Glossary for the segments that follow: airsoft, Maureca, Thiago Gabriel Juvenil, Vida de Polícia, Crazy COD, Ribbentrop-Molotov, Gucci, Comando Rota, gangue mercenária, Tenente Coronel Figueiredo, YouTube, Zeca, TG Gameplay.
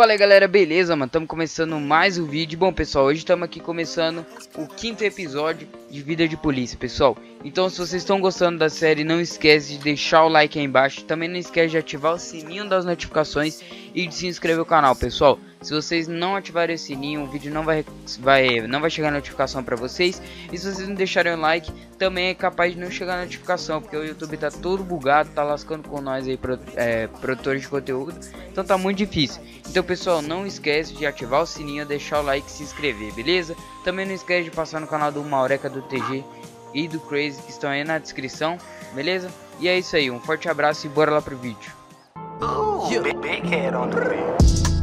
Fala aí, galera, beleza, mano? Estamos começando mais um vídeo. Bom, pessoal, hoje estamos aqui começando o 5º episódio de Vida de Polícia, pessoal. Então, se vocês estão gostando da série, não esquece de deixar o like aí embaixo. Também não esquece de ativar o sininho das notificações e de se inscrever no canal, pessoal. Se vocês não ativarem o sininho, o vídeo não vai chegar notificação para vocês. E se vocês não deixarem o like, também é capaz de não chegar a notificação, porque o YouTube tá todo bugado, tá lascando com nós aí, produtores de conteúdo. Então tá muito difícil. Então, pessoal, não esquece de ativar o sininho, deixar o like e se inscrever, beleza? Também não esquece de passar no canal do Maureca, do TG e do Crazy, que estão aí na descrição, beleza? E é isso aí, um forte abraço e bora lá pro vídeo.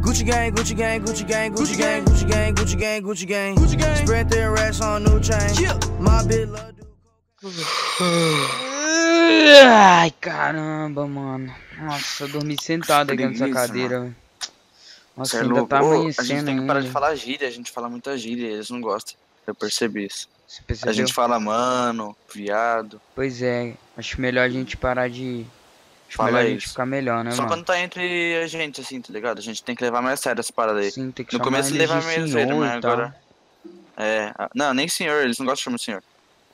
Gucci Gang, Gucci Gang, Gucci Gang, Gucci Gang, Gucci Gang, Gucci Gang, Gucci Gang, Gucci Gang. Spread their ass on new chain. My bitch love you. Ai, caramba, mano. Nossa, eu dormi sentado aqui nessa cadeira, velho. Nossa, ainda tá amanhecendo. A gente tem que parar de falar gíria, a gente fala muita gíria, eles não gostam. Eu percebi isso. Você percebeu? A gente fala mano, viado. Pois é, acho melhor a gente parar de... Fala aí, ficar melhor, né, só mano? Quando tá entre a gente, assim, tá ligado? A gente tem que levar mais sério essa parada aí. Sim, tem que no começo levar meio sério, mas agora... É... Não, nem senhor, eles não gostam de chamar de senhor.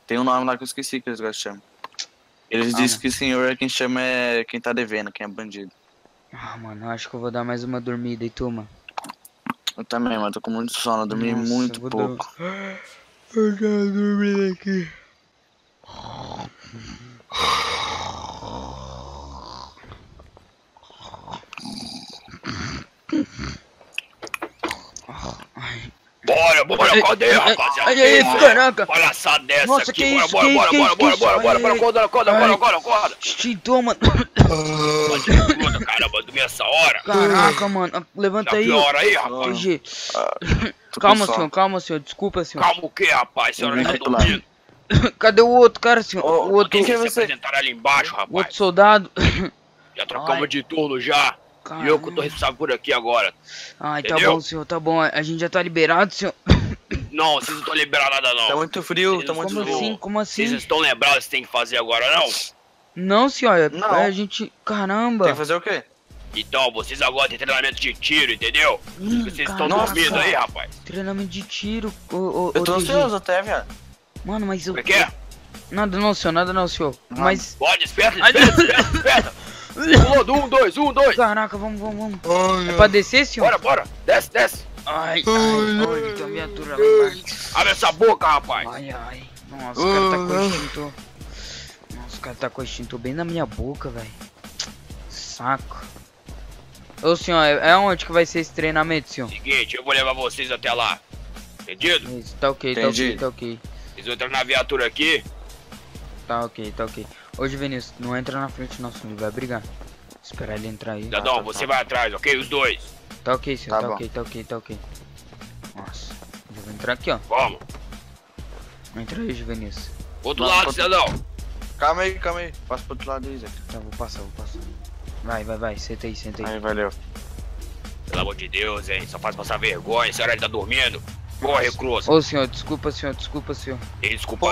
Tem um nome lá que eu esqueci que eles gostam de chamar. Eles dizem que senhor quem chama é quem tá devendo, quem é bandido. Ah, mano, eu acho que eu vou dar mais uma dormida, e tu, mano? Eu também, mano, tô com muito sono, eu dormi muito pouco. Eu já dormi aqui. Bora, cadê, rapaziada? Olha isso, caraca! Palhaçada dessa. Nossa, aqui, bora, acorda! Extintor, mano! Caramba, dormi essa hora! Caraca, mano, levanta aí! Calma, senhor, desculpa, senhor! Calma o que, rapaz? Senhora não tá dormindo! Cadê o outro cara, senhor? O outro... Quem que se apresentaram ali embaixo, rapaz? O outro soldado! Já trocamos de turno já! Caramba. Eu que tô responsável por aqui agora. Ai, entendeu? Tá bom, senhor, tá bom. A gente já tá liberado, senhor. Não, vocês não estão liberados nada, não. Tá muito frio, vocês tá muito frio. Assim? Como assim? Vocês estão lembrados o que tem que fazer agora, não? Não, senhor. Não. É, a gente... Caramba. Tem que fazer o quê? Então, vocês agora têm treinamento de tiro, entendeu? Vocês estão dormindo aí, rapaz. Treinamento de tiro. Eu tô ansioso até, velho. Mano, mas eu... O que é? Nada não, senhor. Nada não, senhor. Mas... Pode, esperta. Pulou, 1, 2, 1, 2. Caraca, vamos. É pra descer, senhor? Bora, desce. Ai, tem a viatura lá embaixo. Abre essa boca, rapaz. Ai. Nossa, o cara tá com o extintor. Nossa, o cara tá com o extintor bem na minha boca, velho. Saco. Ô, senhor, é onde que vai ser esse treinamento, senhor? Seguinte, eu vou levar vocês até lá. Entendido? Isso, tá ok, entendido. Tá ok. Vocês vão entrar na viatura aqui. Tá ok. Hoje, Vinícius, não entra na frente, não, senhor, ele vai brigar. Esperar ele entrar aí. Dadão, você vai atrás, ok? Os dois. Tá ok, senhor, tá ok. Nossa, eu vou entrar aqui, ó. Vamos. Entra aí, Vinícius. Outro lado, cidadão. Calma aí. Passa pro outro lado aí, Zé. Tá, vou passar. Vai. Senta aí. Aí, valeu. Pelo amor de Deus, hein. Só faz passar vergonha, esse horário tá dormindo. Corre, Cruz. Ô, senhor, desculpa, senhor. Desculpa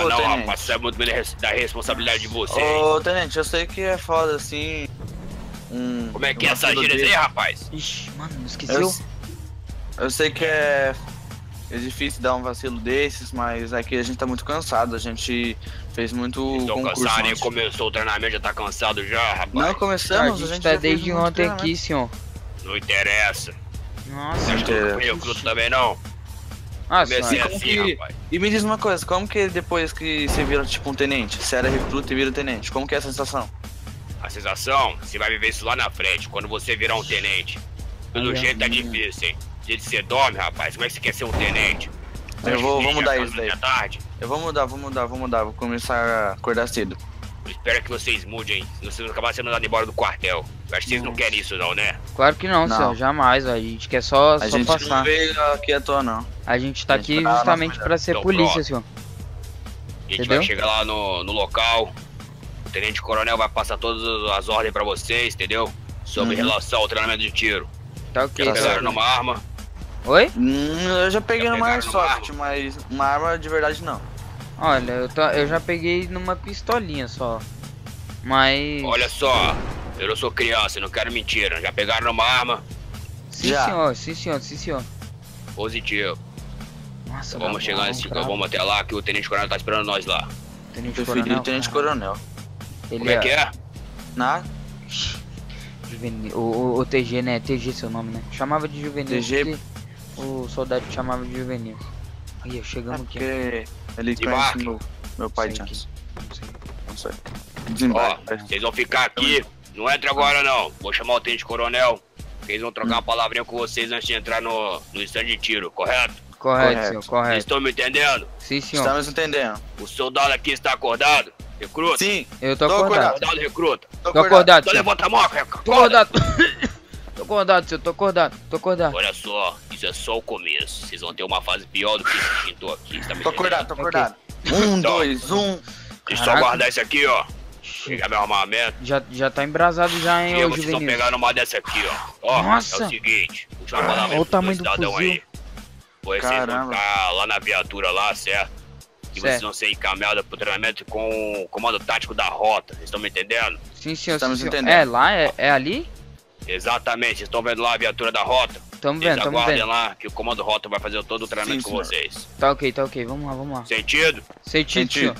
não, rapaz, sabe muito bem da responsabilidade de vocês. Ô, tenente, eu sei que é foda, assim... Como é que é essa gíria aí, rapaz? Ixi, mano, não esqueceu? Eu sei que é difícil dar um vacilo desses, mas é que a gente tá muito cansado, a gente fez muito concurso. Cansado, hein? Começou o treinamento, já tá cansado já, rapaz. Não, começamos, a gente tá desde ontem aqui, senhor. Não interessa. Nossa, não recruto também não. Ah, e me diz uma coisa, como que depois que você vira tipo um tenente, você era recruta e vira tenente, como que é a sensação? A sensação, você vai viver isso lá na frente, quando você virar um tenente. Pelo jeito tá difícil, hein? De você dorme, rapaz, como é que você quer ser um tenente? Eu vou mudar isso daí. Eu vou mudar, vou começar a acordar cedo. Eu espero que vocês mudem, hein? Vocês vão acabar sendo mandado embora do quartel. Eu acho que vocês não querem isso não, né? Claro que não, senhor, jamais. A gente quer só passar. A gente não veio aqui à toa, não. A gente tá aqui justamente pra ser polícia, senhor. A gente vai chegar lá no local. O tenente coronel vai passar todas as ordens pra vocês, entendeu? Sobre relação ao treinamento de tiro. Tá ok. Já pegaram numa arma? Oi? Eu já peguei numa airsoft, mas uma arma de verdade não. Olha, eu já peguei numa pistolinha só, mas... Olha só, eu não sou criança, não quero mentira, já pegaram uma arma, Sim, já. Senhor, sim, senhor, sim, senhor. Positivo. Nossa, vamos chegar assim, vamos até lá que o Tenente Coronel tá esperando nós lá. Tenente Coronel? Tenente Coronel. Ele como é que é? Nada. O TG, né? TG seu nome, né? Chamava de Juvenil. TG. O soldado chamava de Juvenil. Aí, chegamos aqui. Porque ele conhece meu pai de antes. Não sei. Ó, vocês vão ficar aqui. Não entra agora, não. Vou chamar o Tenente Coronel. Eles vão trocar uma palavrinha com vocês antes de entrar no stand de tiro, correto? Correto, senhor, correto. Vocês estão me entendendo? Sim, senhor. Estamos entendendo. O soldado aqui está acordado? Recruta? Sim, eu tô acordado. Soldado, recruta. Tô acordado. Então levanta a mão, recruta. Tô acordado. Tô acordado, senhor, tô acordado. Tô acordado. Olha só, isso é só o começo. Vocês vão ter uma fase pior do que esse extintor aqui. Tô acordado, tô acordado. Um, dois, um. Deixa eu só guardar isso aqui, ó. Pegar meu armamento. Já tá embrasado já, hein, ô Juvenil. Vocês estão pegando uma dessa aqui, ó. Ó, nossa. É o seguinte, puxa uma palavra pro tamanho do cidadão aí. Vocês vão ficar lá na viatura lá, certo? E vocês vão ser encaminhados pro treinamento com o comando tático da rota. Vocês estão me entendendo? Sim, senhor. Estamos entendendo. É lá? É ali? Exatamente. Vocês estão vendo lá a viatura da rota? Estamos vendo, estamos vendo. Aguardem lá que o comando rota vai fazer todo o treinamento com vocês. Tá ok, tá ok. Vamos lá, vamos lá. Sentido? Sentido, senhor.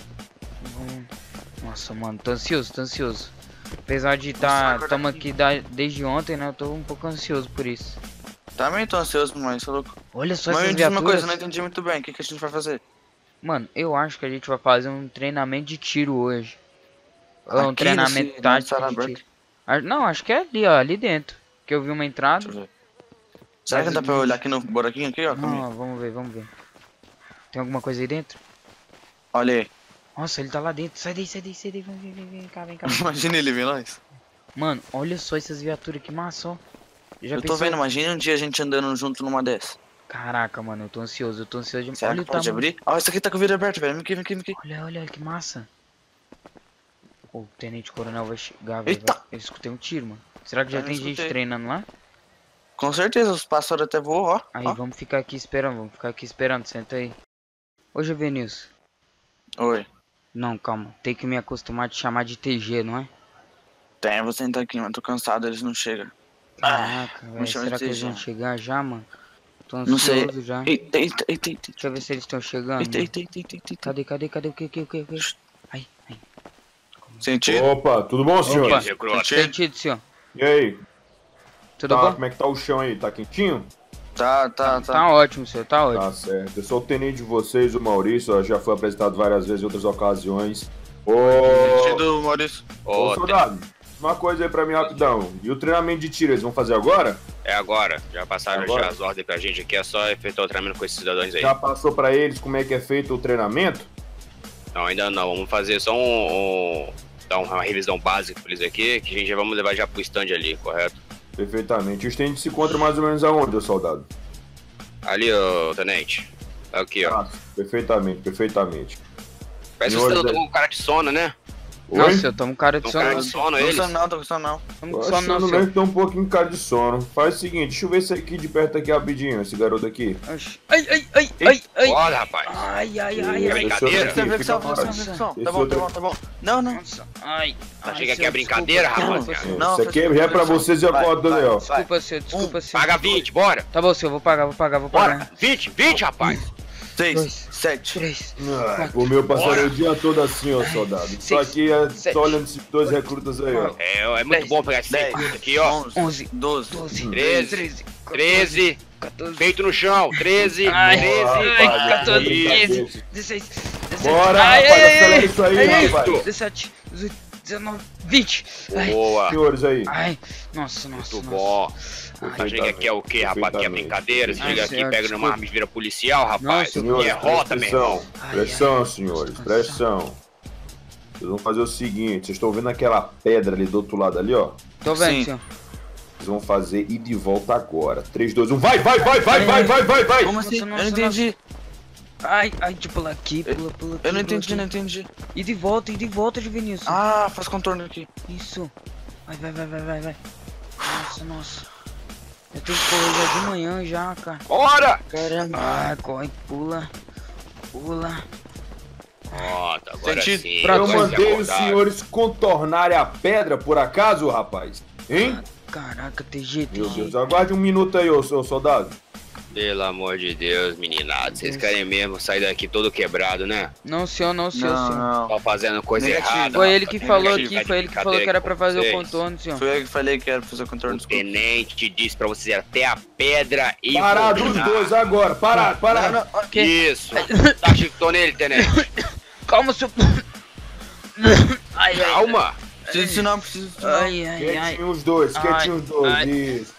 Nossa, mano, tô ansioso, tô ansioso. Apesar de estamos aqui desde ontem, né? Eu tô um pouco ansioso por isso. Também tô ansioso, mas sou louco. Olha só, mas me diz uma coisa, eu não entendi muito bem. O que a gente vai fazer? Mano, eu acho que a gente vai fazer um treinamento de tiro hoje. Aqui, um treinamento tático de tiro. Não, acho que é ali, ó, ali dentro. Que eu vi uma entrada. Deixa eu ver. Será que dá pra olhar aqui no buraquinho aqui, ó? Não, ó, vamos ver, vamos ver. Tem alguma coisa aí dentro? Olha aí. Nossa, ele tá lá dentro. Sai daí, sai daí, sai daí. Vem cá, vem cá. Imagina ele vir nós. Mano, olha só essas viaturas, que massa, ó. Já eu tô vendo, imagina um dia a gente andando junto numa dessas. Caraca, mano, eu tô ansioso demais. Será que pode abrir? Ó, isso aqui tá com o vidro aberto, velho. Vem aqui, vem aqui, vem aqui. Olha, olha, que massa. Pô, o Tenente Coronel vai chegar, velho. Eu escutei um tiro, mano. Será que já tem gente treinando lá? Com certeza, os pássaros até voam, ó. Aí, vamos ficar aqui esperando, senta aí. Ô, Juvenilson. Oi. Não, calma, tem que me acostumar a te chamar de TG, não é? Tem, eu vou sentar aqui, mano, tô cansado, eles não chegam. Caraca, velho, será que eles vão chegar já, mano? Tô ansioso já. Deixa eu ver se eles estão chegando. Cadê, cadê, cadê, o que? Aí, aí. Sentido? Opa, tudo bom, senhor? Sentido, senhor. E aí? Tudo bom? Como é que tá o chão aí? Tá quentinho? Tá. Tá ótimo, senhor, tá ótimo. Tá certo. Eu sou o tenente de vocês, o Maurício, ó, já foi apresentado várias vezes em outras ocasiões. Ô, sentido, Maurício. Ô, soldado, uma coisa aí pra mim rapidão. E o treinamento de tiro, eles vão fazer agora? É agora. Já passaram agora? Já as ordens pra gente aqui, é só efetuar o treinamento com esses cidadãos aí. Já passou pra eles como é que é feito o treinamento? Não, ainda não. Vamos fazer só dar uma revisão básica pra eles aqui, que a gente já vamos levar já pro stand ali, correto? Perfeitamente. O stand se encontra mais ou menos aonde, soldado? Ali, ô tenente. Aqui, ó. Perfeitamente, perfeitamente. Parece que você tomou um cara de sono, né? Nossa, eu tomo cara de sono. Não, tô com sono não. Tô um pouquinho cara de sono. Faz o seguinte, deixa eu ver esse aqui de perto aqui rapidinho, esse garoto aqui. Ai. Olha, rapaz. Ai. É brincadeira? Tá bom. Não. Ai. Chega aqui, é brincadeira, rapaz. Isso aqui é pra vocês e a porta do Léo. Desculpa, senhor, desculpa, senhor. Paga 20, bora. Tá bom, senhor, vou pagar. 20, rapaz. 6, 7, 3. O meu passaria o dia todo assim, ó, soldado. Só que só olhando esses dois recrutas aí, ó. É muito bom pegar esse recruta aqui, ó. 11, 12, 13, 14. Feito no chão, 13, 14, 15, 16, 17. Bora, rapaz, acelera isso aí, rapaz. 17, 18, 19, 20. Boa. Senhores aí. Ai, nossa. Muito bom. Chega aqui é o que, rapaz? Aqui é brincadeira. Você chega aqui, pega numa arma e vira policial, rapaz. Aqui é rota, meu irmão. Pressão, senhores, pressão. Vocês vão fazer o seguinte: vocês estão vendo aquela pedra ali do outro lado ali, ó? Tô vendo, senhor. Vocês vão fazer ida e volta agora. 3, 2, 1, vai! Como assim? Eu não entendi. Ai, tipo, pula aqui, pula. Eu não entendi, Ida e volta, Juvenil. Ah, faz contorno aqui. Isso. Vai. Nossa. Eu tenho que correr já de manhã já, cara. Bora! Caramba! Ah, corre, pula. Tá, agora sim. Eu mandei os senhores contornarem a pedra, por acaso, rapaz? Hein? Caraca, TG. Meu Deus, aguarde um minuto aí, ô seu soldado. Pelo amor de Deus, meninado. Vocês querem mesmo sair daqui todo quebrado, né? Não, senhor, não, senhor. Tá fazendo coisa errada. Foi ele que falou aqui, foi ele que falou que era pra fazer o contorno, senhor. Foi eu que falei que era pra fazer o contorno. O tenente disse pra vocês até a pedra e... Parado os dois agora, parado, parado. Isso. Tá chutando ele, tenente. Calma, senhor. Calma. Isso não precisa de nada. Quietinho os dois, quietinho os dois. Isso.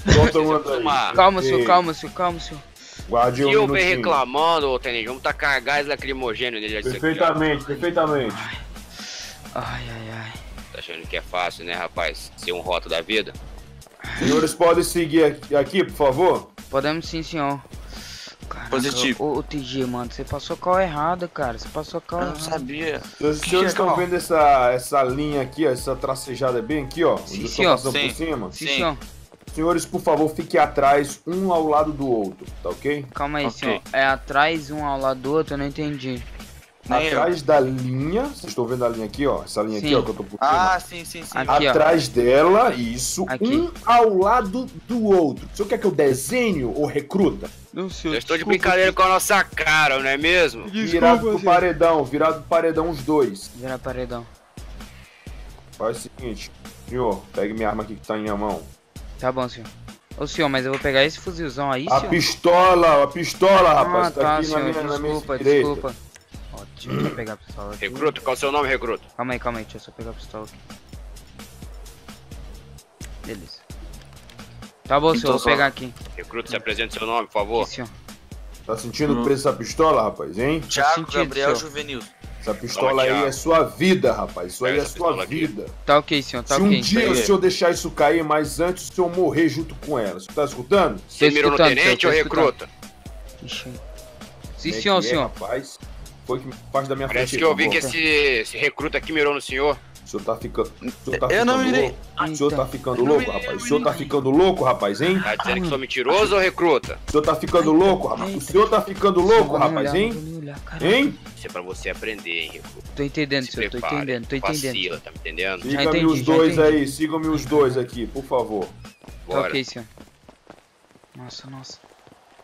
Calma, senhor, calma, senhor, calma, senhor. Guarde um minutinho. Se eu venho reclamando, ô tenente, vamos tacar gás lacrimogêneo nele. Perfeitamente, aqui, perfeitamente. Ai, ai, ai. Tá achando que é fácil, né, rapaz? Ser um rota da vida? Senhores, podem seguir aqui, por favor? Podemos sim, senhor. Caraca, positivo. Ô TG, mano, você passou cal errada, cara. Você passou cal errada. Eu não sabia. Os senhores estão vendo essa linha aqui, ó, essa tracejada bem aqui, ó. Sim, senhor. Sim. Por cima. Sim, sim, senhor. Senhores, por favor, fiquem atrás, um ao lado do outro, tá ok? Calma aí, okay, senhor. É atrás, um ao lado do outro, eu não entendi. Atrás da linha, vocês estão vendo a linha aqui, ó. Essa linha aqui, ó, que eu tô por cima. Ah, sim, sim, sim. Aqui, atrás dela, isso. Aqui. Um ao lado do outro. O senhor quer que eu desenho ou recruta? Não, senhor. Eu estou de brincadeira com a nossa cara, não é mesmo? Desculpa, virado pro paredão os dois. Virado pro paredão. Faz o seguinte, senhor, pegue minha arma aqui que tá em minha mão. Tá bom, senhor. Ô senhor, mas eu vou pegar esse fuzilzão aí, senhor? A pistola, rapaz. Ah, tá aqui, senhor, desculpa, desculpa. Deixa eu só pegar a pistola aqui. Recruta, qual é o seu nome, recruta? Calma aí, deixa eu só pegar a pistola aqui. Beleza. Tá bom, senhor, vou pegar aqui. Recruta, se apresente seu nome, por favor. Sim, senhor. Tá sentindo o preço dessa pistola, rapaz, hein? Thiago Gabriel Juvenil. Essa pistola aí é sua vida, rapaz. Isso aí é sua vida. Tá ok, senhor, tá ok. Se um dia o senhor deixar isso cair, mas antes o senhor morrer junto com ela. Você tá escutando? Você mirou no tenente ou recruta? Sim, senhor, senhor. Rapaz. Foi que parte da minha frente. Parece que eu vi que esse recruta aqui mirou no senhor. O senhor tá ficando. Eu não mirei. O senhor tá ficando louco, rapaz. O senhor tá ficando louco, rapaz, hein? Tá dizendo que sou mentiroso ou recruta? O senhor tá ficando louco, rapaz. O senhor tá ficando louco, rapaz, hein? Hein? Isso é pra você aprender, hein, recruta. Tô entendendo, senhor. Tô entendendo, tô entendendo. Vacila, tá me entendendo? Siga-me os dois aí, sigam-me os dois aqui, por favor. Tá ok, senhor. Nossa, nossa.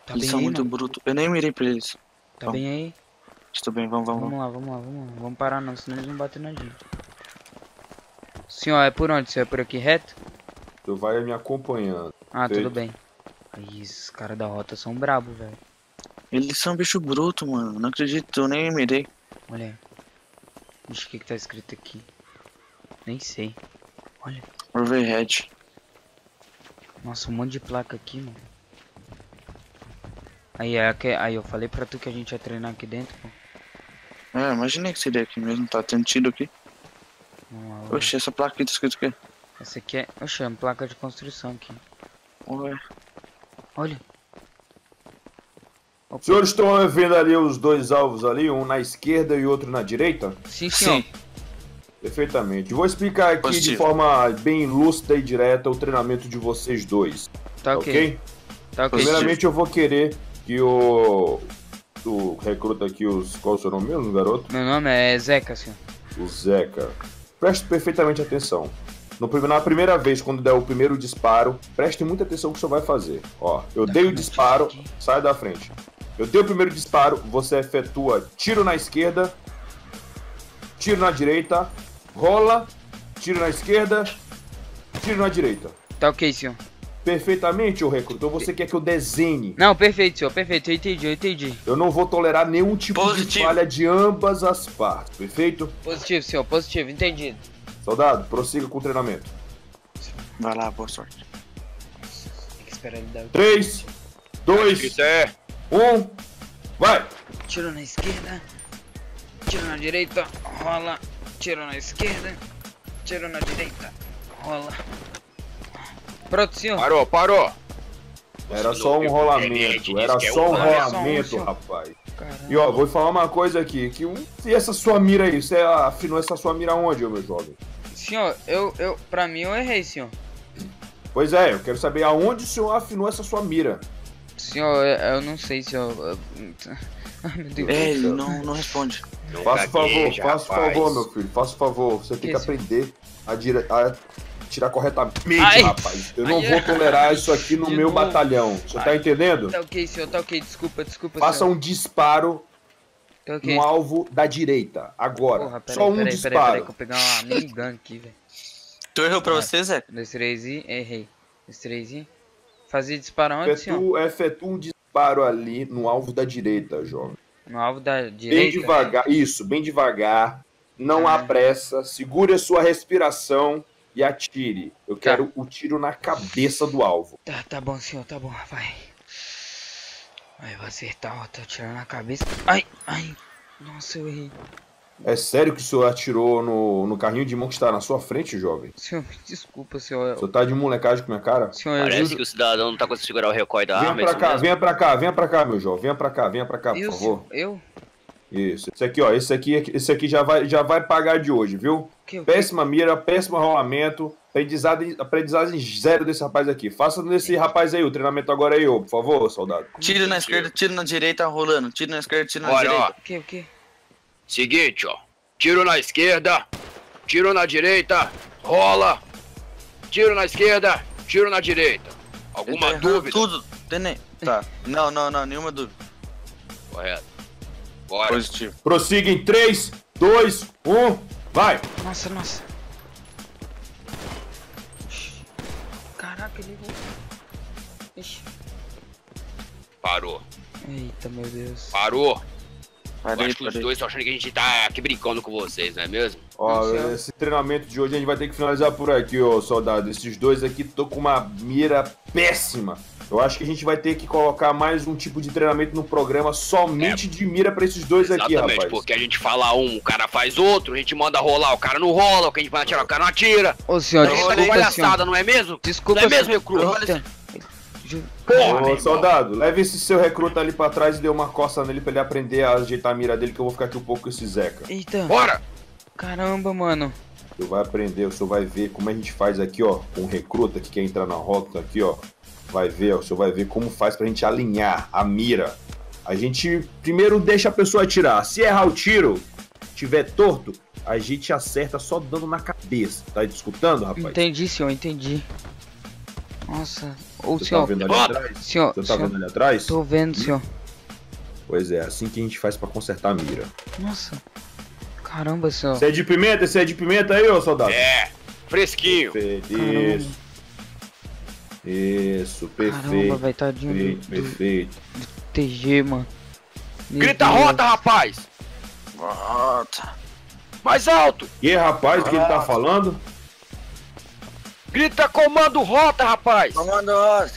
Tá bem aí, eles são muito brutos. Eu nem mirei pra eles. Tá bem aí? Estou bem, vamos lá. Vamos parar não, senão eles vão bater na gente. Senhor, é por onde? Senhor, é por aqui reto? Tu vai me acompanhando. Ah, tudo bem. Aí, esses caras da rota são brabo, velho. Eles são bicho bruto, mano. Não acredito, eu nem mirei. Olha aí. Bicho, o que que tá escrito aqui? Nem sei. Olha. Overhead. Nossa, um monte de placa aqui, mano. Aí, eu falei pra tu que a gente ia treinar aqui dentro, pô. É, imaginei que seria aqui mesmo, tá tendo tido aqui. Oxe, essa placa aqui tá escrito o quê? Essa aqui é... Oxe, é uma placa de construção aqui. Ué. Olha. Os senhores estão vendo ali os dois alvos ali, um na esquerda e outro na direita? Sim, senhor. Sim. Perfeitamente. Vou explicar aqui de forma bem lúcida e direta o treinamento de vocês dois. Tá ok? Tá ok. Primeiramente eu vou querer que o recruta aqui os... Qual é o seu nome mesmo, garoto? Meu nome é Zeca, senhor. O Zeca. Preste perfeitamente atenção. Na primeira vez, quando der o primeiro disparo, preste muita atenção no que o senhor vai fazer. Ó, eu dei o disparo, sai da frente. Eu dei o primeiro disparo, você efetua tiro na esquerda, tiro na direita, rola, tiro na esquerda, tiro na direita. Tá ok, senhor. Perfeitamente, ô recruta, ou você quer que eu desenhe? Não, perfeito, senhor, perfeito, eu entendi, eu entendi. Eu não vou tolerar nenhum tipo de falha de ambas as partes, perfeito? Positivo, senhor, positivo, entendido. Soldado, prossiga com o treinamento. Vai lá, boa sorte. Tem que esperar ele dar o... 3, 2, 1, vai! Tiro na esquerda, tiro na direita, rola, tiro na esquerda, tiro na direita, rola... Pronto, senhor. Parou, parou. Era só um rolamento, era só um rolamento, rapaz. Caramba. E ó, vou falar uma coisa aqui, que e essa sua mira aí, você afinou essa sua mira onde, meu jovem? Senhor, pra mim eu errei, senhor. Pois é, eu quero saber aonde o senhor afinou essa sua mira. Senhor, eu não sei, senhor. Ele não responde. Faça o favor, meu filho, faça o favor, você tem que aprender a tirar corretamente, ai, rapaz. Eu não vou tolerar isso aqui no meu batalhão. Você tá entendendo? Tá ok, senhor, tá ok. Desculpa, desculpa. Faça um disparo no alvo da direita. Agora. Porra, pera, só um disparo. Peraí, que eu pegar uma minigun aqui, velho. Tu errou pra você, Zé? 2, 3 e errei. 2, 3 e... Fazer disparo onde, senhor? Efetua um disparo ali no alvo da direita, jovem. No alvo da direita? Bem devagar, né? Isso, bem devagar. Não há pressa, segure a sua respiração e atire. Eu quero o tiro na cabeça do alvo. Tá, tá bom, senhor, tá bom, vai. Aí, vou acertar, ó, tô atirando na cabeça. Ai, ai, nossa, eu errei. É sério que o senhor atirou no carrinho de mão que está na sua frente, jovem? Senhor, me desculpa, senhor. O senhor tá de molecagem com minha cara? Senhor, parece que o cidadão não tá conseguindo segurar o recoil da arma. Venha pra cá, meu jovem. Venha pra cá, por favor. Eu? Isso. Esse aqui, ó. Esse aqui já vai pagar de hoje, viu? Péssima mira, péssimo rolamento. Aprendizagem zero desse rapaz aqui. Faça nesse rapaz aí, o treinamento agora aí, ô, por favor, soldado. Tiro na esquerda, tiro na direita, rolando. Tiro na esquerda, tiro na direita. Olha, ó. O quê? Seguinte, ó. Tiro na esquerda, tiro na direita, rola. Tiro na esquerda, tiro na direita. Alguma dúvida? Tudo, Tenente. Tá. Não, nenhuma dúvida. Correto. Bora. Positivo. Prossiga em 3, 2, 1, vai. Nossa. Caraca, ele voltou. Ixi. Parou. Eita, meu Deus. Parou. Eu acho que os dois estão achando que a gente tá aqui brincando com vocês, não é mesmo? Ó, esse treinamento de hoje a gente vai ter que finalizar por aqui, ô soldado. Esses dois aqui tô com uma mira péssima. Eu acho que a gente vai ter que colocar mais um tipo de treinamento no programa somente de mira pra esses dois aqui, rapaz. Exatamente, porque a gente fala um, o cara faz outro, a gente manda rolar, o cara não rola, o que a gente manda atirar, o cara não atira. Ô, senhor, desculpa, tá palhaçada, não é mesmo? Desculpa, não é mesmo, recruta? Porra, ô, soldado, leve esse seu recruta ali pra trás e dê uma coça nele pra ele aprender a ajeitar a mira dele, que eu vou ficar aqui um pouco com esse Zeca. Eita. Bora! Caramba, mano. Você vai aprender, o senhor vai ver como a gente faz aqui, ó, com o recruta que quer entrar na rota aqui, ó. Vai ver, ó, o senhor vai ver como faz pra gente alinhar a mira. A gente primeiro deixa a pessoa atirar. Se errar o tiro, tiver torto, a gente acerta só dando na cabeça. Tá escutando, rapaz? Entendi, senhor, entendi. Nossa, ô senhor, você tá vendo ali atrás? Senhor, você tá vendo ali atrás? Tô vendo, senhor. Pois é, assim que a gente faz pra consertar a mira. Nossa, caramba, senhor. Você é de pimenta aí, ô soldado? É, fresquinho. Perfeito, isso. Isso, perfeito. Caramba, velho, tadinho. Perfeito. Do TG, mano. Grita rota, rapaz! Rota. Mais alto! E rapaz, o que ele tá falando? Grita Comando Rota, rapaz! Comando Rota!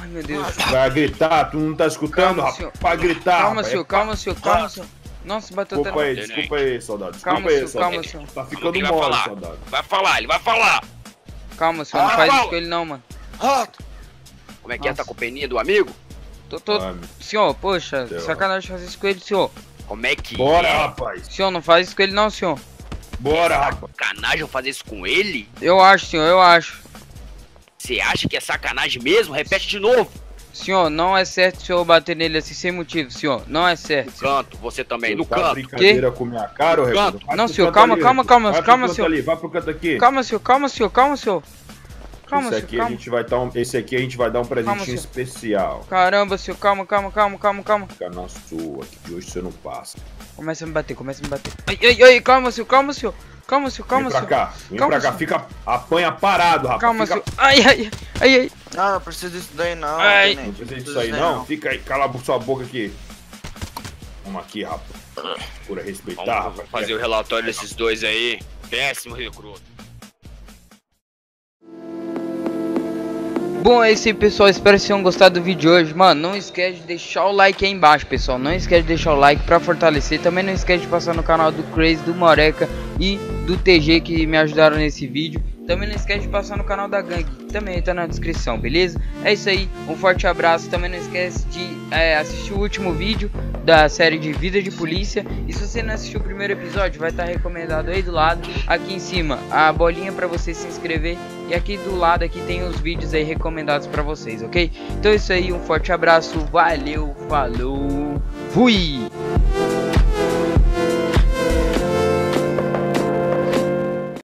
Ai, meu Deus. Vai gritar, tu não tá escutando, rapaz? Vai gritar! Calma, senhor, calma, senhor, calma, senhor. Nossa, bateu tanto. Desculpa aí, soldado. Desculpa aí, soldado. Tá ficando mole, soldado. Vai falar, ele vai falar! Calma, senhor, não faz isso com ele não, mano. Rota! Como é que é? Tá com a peninha do amigo? Tô... Senhor, poxa, sacanagem fazer isso com ele, senhor. Como é que... Bora, rapaz! Senhor, não faz isso com ele não, senhor. Bora, rapaz. Sacanagem fazer isso com ele? Eu acho, senhor, eu acho. Você acha que é sacanagem mesmo? Repete de novo. Senhor, não é certo o senhor bater nele assim sem motivo, senhor. Não é certo. No canto, você também, no canto. Brincadeira com minha cara, ô Recudo? Não, senhor, calma, calma, calma, calma, senhor. Vai pro canto aqui. Calma, senhor, calma, senhor, calma, senhor. Calma, senhor, calma. Esse aqui a gente vai dar um presentinho especial. Caramba, senhor, calma, calma, calma, calma, calma. Fica na sua, que de hoje você não passa. Começa a me bater, começa a me bater. Ai, calma, senhor, calma, senhor. Calma, senhor, calma, senhor. Vem pra cá, fica, apanha parado, rapaz. Calma, senhor. Ai. Não, não precisa disso daí não. Ai. Não precisa disso aí não. Fica aí, cala a sua boca aqui. Vamos aqui, rapaz. Procura respeitar, rapaz. Fazer o relatório desses dois aí. Péssimo recruto. Bom, é isso aí, pessoal, espero que vocês tenham gostado do vídeo de hoje. Mano, não esquece de deixar o like aí embaixo, pessoal. Não esquece de deixar o like pra fortalecer. Também não esquece de passar no canal do Crazy, do Moreca e do TG, que me ajudaram nesse vídeo. Também não esquece de passar no canal da Gangue, que também tá na descrição, beleza? É isso aí, um forte abraço. Também não esquece de assistir o último vídeo da série de Vida de Polícia. E se você não assistiu o primeiro episódio, vai estar recomendado aí do lado. Aqui em cima, a bolinha pra você se inscrever. E aqui do lado aqui tem os vídeos aí recomendados pra vocês, ok? Então é isso aí, um forte abraço, valeu, falou, fui!